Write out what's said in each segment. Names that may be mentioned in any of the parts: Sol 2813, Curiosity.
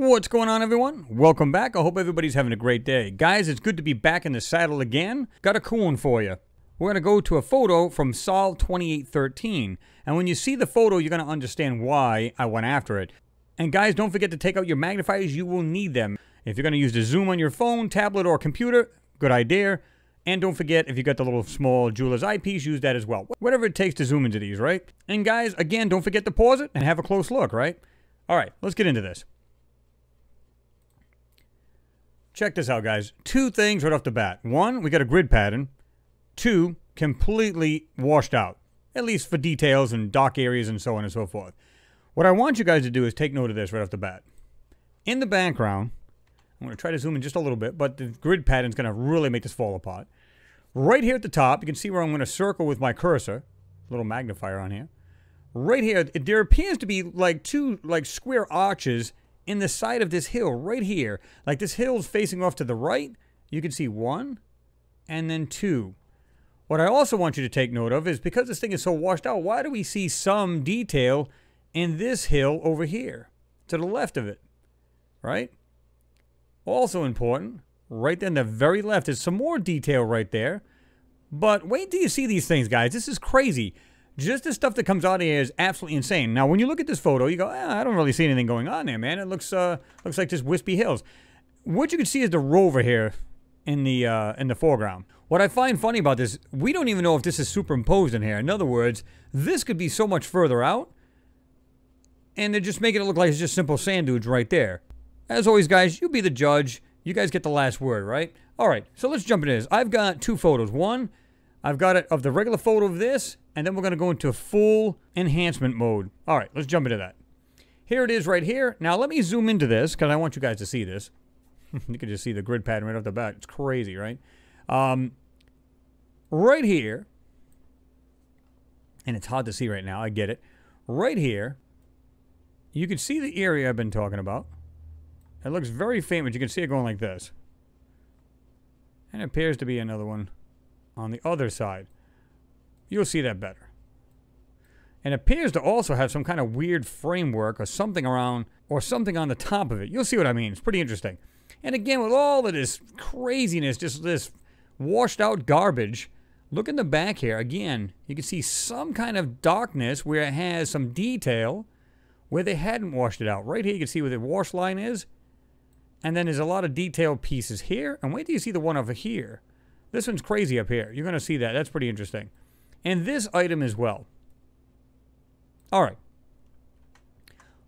What's going on, everyone? Welcome back. I hope everybody's having a great day. Guys, it's good to be back in the saddle again. Got a cool one for you. We're going to go to a photo from Sol 2813. And when you see the photo, you're going to understand why I went after it. And guys, don't forget to take out your magnifiers. You will need them. If you're going to use the zoom on your phone, tablet, or computer, good idea. And don't forget, if you got the little small jeweler's eyepiece, use that as well. Whatever it takes to zoom into these, right? And guys, again, don't forget to pause it and have a close look, right? All right, let's get into this. Check this out, guys. Two things right off the bat. One, we got a grid pattern. Two, completely washed out, at least for details and dock areas and so on and so forth. What I want you guys to do is take note of this right off the bat. In the background, I'm going to try to zoom in just a little bit, but the grid pattern's going to really make this fall apart. Right here at the top, you can see where I'm going to circle with my cursor, little magnifier on here. Right here, there appears to be like two square arches in the side of this hill right here. Like this hill's facing off to the right. You can see one and then two. What I also want you to take note of is because this thing is so washed out, why do we see some detail in this hill over here to the left of it, right? Also important, right there in the very left is some more detail right there. But wait till you see these things, guys. This is crazy. Just the stuff that comes out of here is absolutely insane. Now, when you look at this photo, you go, I don't really see anything going on there, man. It looks like just wispy hills. What you can see is the rover here in the foreground. What I find funny about this, we don't even know if this is superimposed in here. In other words, this could be so much further out, and they're just making it look like it's just simple sand dunes right there. As always, guys, you be the judge. You guys get the last word, right? All right, so let's jump into this. I've got two photos. One, I've got it of the regular photo of this, and then we're going to go into full enhancement mode. All right, let's jump into that. Here it is right here. Now, let me zoom into this because I want you guys to see this. You can just see the grid pattern right off the bat. It's crazy, right? Right here, and it's hard to see right now. I get it. Right here, you can see the area I've been talking about. It looks very faint. You can see it going like this. And it appears to be another one on the other side. You'll see that better. And appears to also have some kind of weird framework or something around or something on the top of it. You'll see what I mean. It's pretty interesting. And again, with all of this craziness, just this washed out garbage, look in the back here. Again, you can see some kind of darkness where it has some detail where they hadn't washed it out. Right here, you can see where the wash line is. And then there's a lot of detailed pieces here. And wait till you see the one over here. This one's crazy up here. You're going to see that. That's pretty interesting. And this item as well. All right.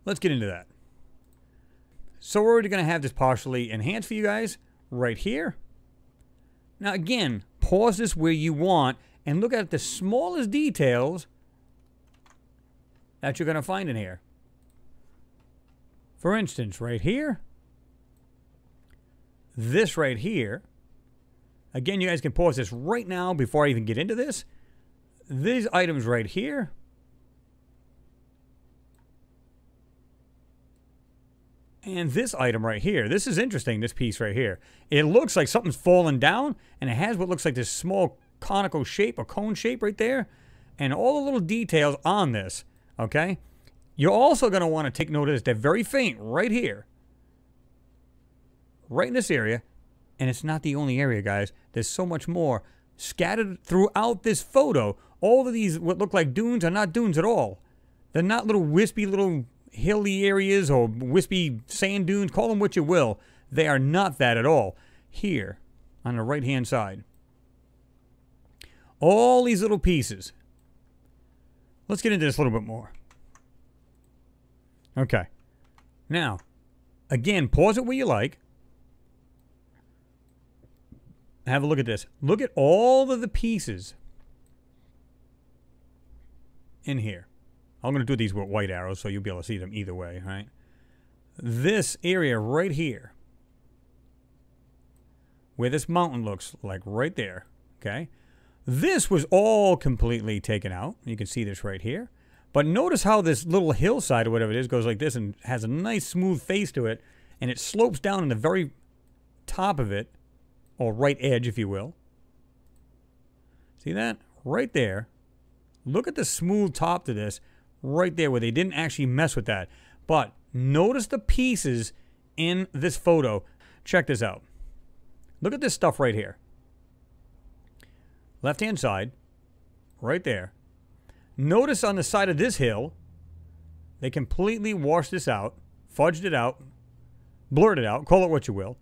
Let's get into that. So we're already going to have this partially enhanced for you guys right here. Now, again, pause this where you want and look at the smallest details that you're going to find in here. For instance, right here. This right here. Again, you guys can pause this right now before I even get into this. These items right here. And this item right here. This is interesting, this piece right here. It looks like something's fallen down, and it has what looks like this small conical shape, a cone shape right there. And all the little details on this, okay? You're also going to want to take note of this. They're very faint right here. Right in this area. And it's not the only area, guys. There's so much more scattered throughout this photo. All of these what look like dunes are not dunes at all. They're not little wispy little hilly areas or wispy sand dunes. Call them what you will. They are not that at all. Here on the right-hand side. All these little pieces. Let's get into this a little bit more. Okay. Now, again, pause it where you like. Have a look at this. Look at all of the pieces in here. I'm going to do these with white arrows so you'll be able to see them either way, right? This area right here, where this mountain looks like right there, okay? This was all completely taken out. You can see this right here. But notice how this little hillside or whatever it is goes like this and has a nice smooth face to it. And it slopes down in the very top of it. Or right edge, if you will. See that? Right there. Look at the smooth top to this. Right there where they didn't actually mess with that. But notice the pieces in this photo. Check this out. Look at this stuff right here. Left-hand side, right there. Notice on the side of this hill, they completely washed this out, fudged it out, blurred it out, call it what you will.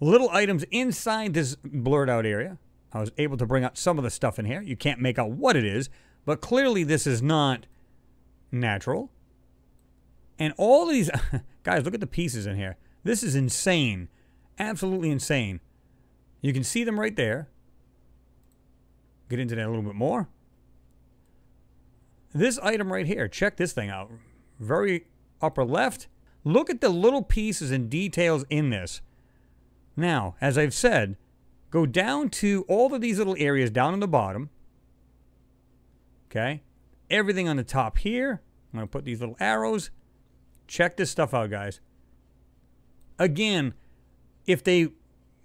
Little items inside this blurred out area. I was able to bring out some of the stuff in here. You can't make out what it is, but clearly this is not natural. And all these, guys, look at the pieces in here. This is insane, absolutely insane. You can see them right there. Get into that a little bit more. This item right here, check this thing out. Very upper left. Look at the little pieces and details in this. Now, as I've said, go down to all of these little areas down on the bottom. Okay? Everything on the top here. I'm going to put these little arrows. Check this stuff out, guys. Again, if they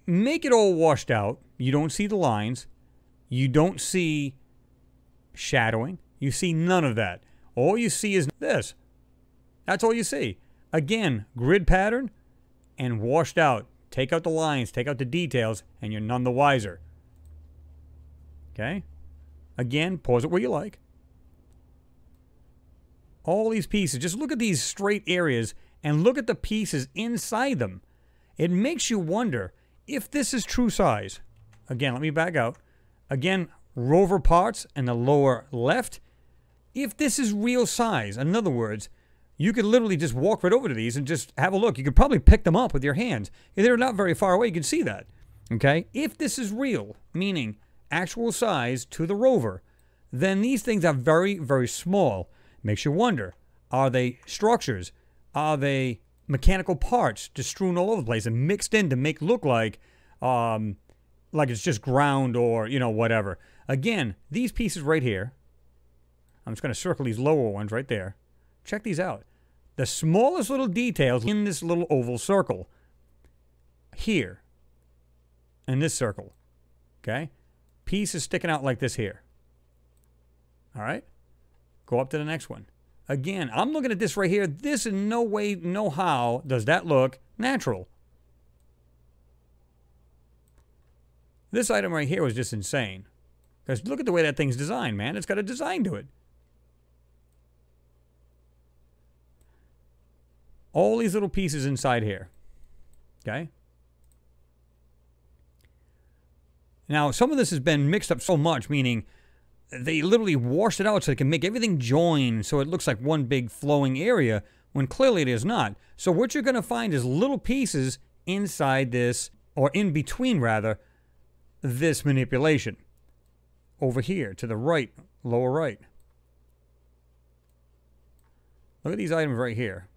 make it all washed out, you don't see the lines. You don't see shadowing. You see none of that. All you see is this. That's all you see. Again, grid pattern and washed out. Take out the lines, take out the details, and you're none the wiser. Okay? Again, pause it where you like. All these pieces. Just look at these straight areas and look at the pieces inside them. It makes you wonder if this is true size. Again, let me back out. Again, rover parts in the lower left. If this is real size, in other words, you could literally just walk right over to these and just have a look. You could probably pick them up with your hands. If they're not very far away, you can see that. Okay? If this is real, meaning actual size to the rover, then these things are very, very small. Makes you wonder, are they structures? Are they mechanical parts just strewn all over the place and mixed in to make look like it's just ground or, you know, whatever. Again, these pieces right here, I'm just going to circle these lower ones right there. Check these out. The smallest little details in this little oval circle. Here. In this circle. Okay? Piece is sticking out like this here. Alright? Go up to the next one. Again, I'm looking at this right here. This in no way, no how does that look natural. This item right here was just insane. Because look at the way that thing's designed, man. It's got a design to it. All these little pieces inside here. Okay? Now, some of this has been mixed up so much, meaning they literally washed it out so they can make everything join so it looks like one big flowing area when clearly it is not. So what you're going to find is little pieces inside this, or in between, rather, this manipulation over here to the right, lower right. Look at these items right here.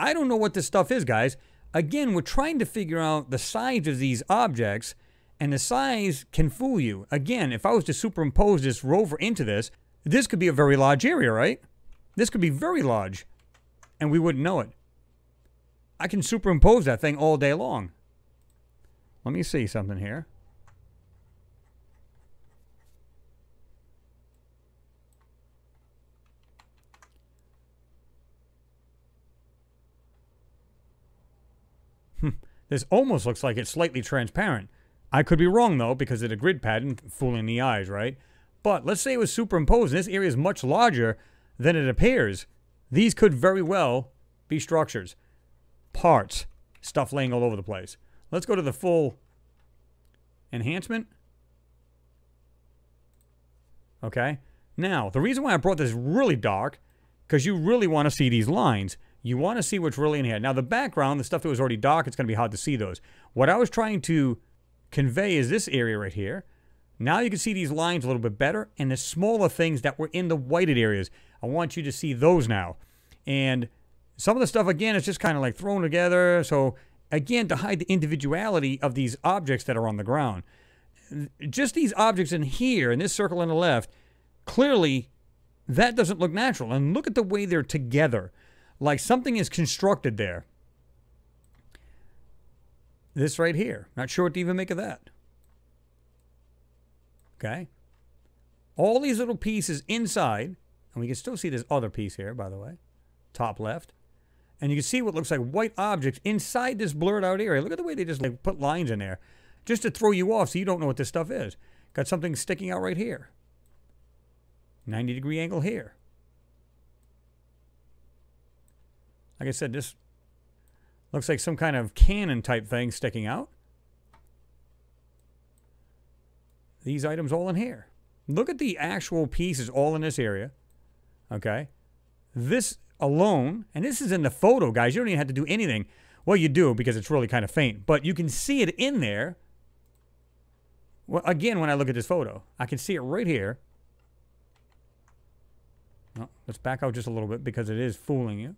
I don't know what this stuff is, guys. Again, we're trying to figure out the size of these objects, and the size can fool you. Again, if I was to superimpose this rover into this, this could be a very large area, right? This could be very large, and we wouldn't know it. I can superimpose that thing all day long. Let me see something here. This almost looks like it's slightly transparent. I could be wrong, though, because of the grid pattern fooling the eyes, right? But let's say it was superimposed, and this area is much larger than it appears. These could very well be structures, parts, stuff laying all over the place. Let's go to the full enhancement. Okay. Now, the reason why I brought this really dark, because you really want to see these lines. You want to see what's really in here. Now, the background, the stuff that was already dark, it's going to be hard to see those. What I was trying to convey is this area right here. Now you can see these lines a little bit better, and the smaller things that were in the whited areas. I want you to see those now. And some of the stuff, again, is just kind of like thrown together. So, again, to hide the individuality of these objects that are on the ground. Just these objects in here, in this circle on the left, clearly that doesn't look natural. And look at the way they're together. Like something is constructed there. This right here. Not sure what to even make of that. Okay. All these little pieces inside. And we can still see this other piece here, by the way. Top left. And you can see what looks like white objects inside this blurred out area. Look at the way they just like put lines in there just to throw you off so you don't know what this stuff is. Got something sticking out right here. 90 degree angle here. Like I said, this looks like some kind of cannon type thing sticking out. These items all in here. Look at the actual pieces all in this area. Okay. This alone, and this is in the photo, guys. You don't even have to do anything. Well, you do because it's really kind of faint, but you can see it in there. Well, again, when I look at this photo, I can see it right here. Oh, let's back out just a little bit because it is fooling you.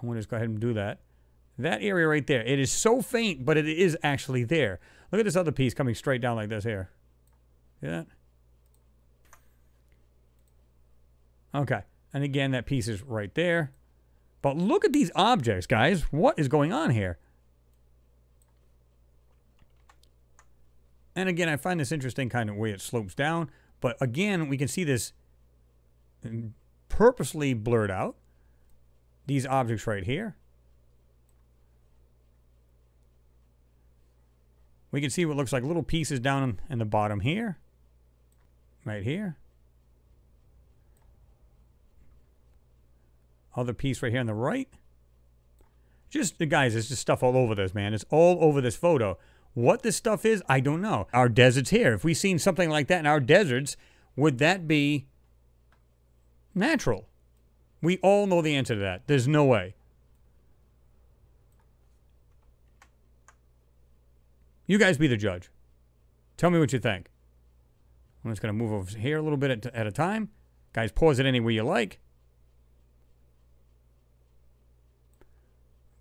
I'm going to just go ahead and do that. That area right there, it is so faint, but it is actually there. Look at this other piece coming straight down like this here. See that? Okay. And again, that piece is right there. But look at these objects, guys. What is going on here? And again, I find this interesting kind of way it slopes down. But again, we can see this purposely blurred out. These objects right here. We can see what looks like little pieces down in the bottom here. Right here. Other piece right here on the right. Just, guys, it's just stuff all over this, man. It's all over this photo. What this stuff is, I don't know. Our desert's here. If we seen something like that in our deserts, would that be natural? We all know the answer to that. There's no way. You guys be the judge. Tell me what you think. I'm just going to move over here a little bit at a time. Guys, pause it any way you like.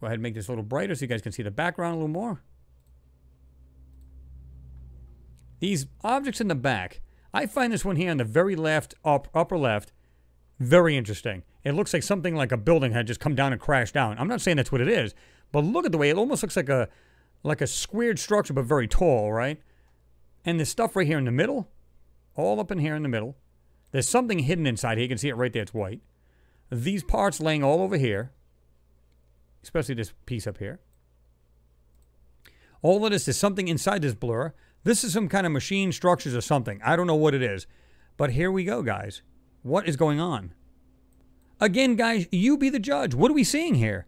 Go ahead and make this a little brighter so you guys can see the background a little more. These objects in the back. I find this one here on the very left, upper left, very interesting. It looks like something like a building had just come down and crashed down. I'm not saying that's what it is, but look at the way it almost looks like a squared structure, but very tall, right? And the stuff right here in the middle, all up in here in the middle, there's something hidden inside here. You can see it right there. It's white. These parts laying all over here, especially this piece up here. All of this is something inside this blur. This is some kind of machine structures or something. I don't know what it is, but here we go, guys. What is going on? Again, guys, you be the judge. What are we seeing here?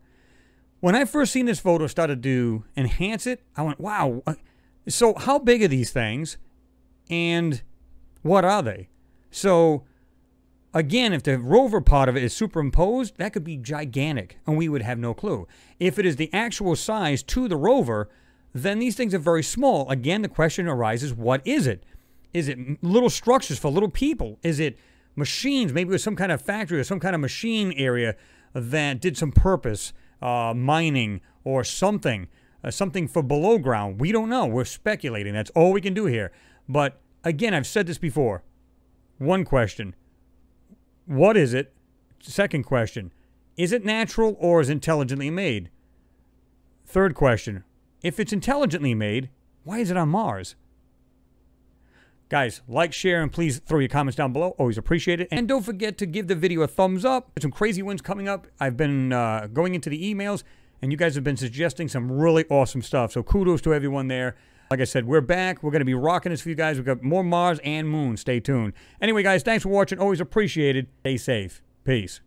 When I first seen this photo, started to enhance it, I went, wow. So how big are these things? And what are they? So again, if the rover part of it is superimposed, that could be gigantic, and we would have no clue. If it is the actual size to the rover, then these things are very small. Again, the question arises, what is it? Is it little structures for little people? Is it machines? Maybe it was some kind of factory or some kind of machine area that did some purpose, mining or something, something for below ground. We don't know. We're speculating. That's all we can do here. But again, I've said this before. One question, what is it? Second question, is it natural or is it intelligently made? Third question, if it's intelligently made, why is it on Mars? Guys, like, share, and please throw your comments down below. Always appreciate it. And don't forget to give the video a thumbs up. Some crazy ones coming up. I've been going into the emails, and you guys have been suggesting some really awesome stuff. So kudos to everyone there. Like I said, we're back. We're going to be rocking this for you guys. We've got more Mars and Moon. Stay tuned. Anyway, guys, thanks for watching. Always appreciated. Stay safe. Peace.